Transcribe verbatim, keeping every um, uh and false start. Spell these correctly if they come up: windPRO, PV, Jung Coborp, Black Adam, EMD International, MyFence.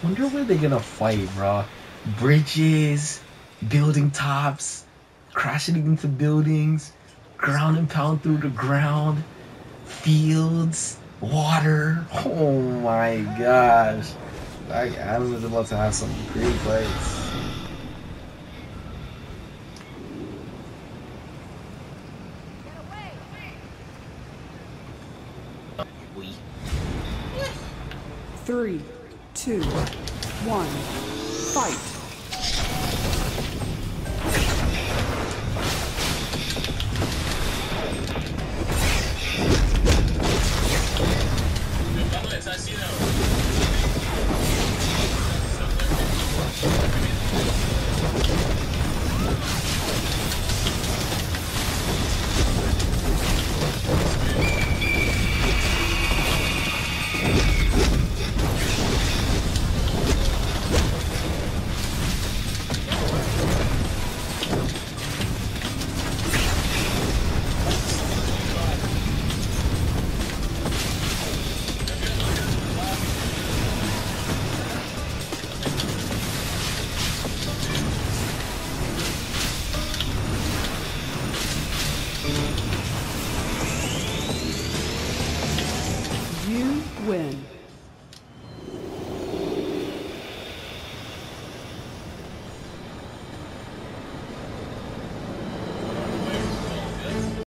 I wonder where they're gonna fight, bro. Bridges, building tops, crashing into buildings, ground and pound through the ground, fields, water. Oh my gosh. Black Adam is about to have some great fights. Three, two, one, fight. Win.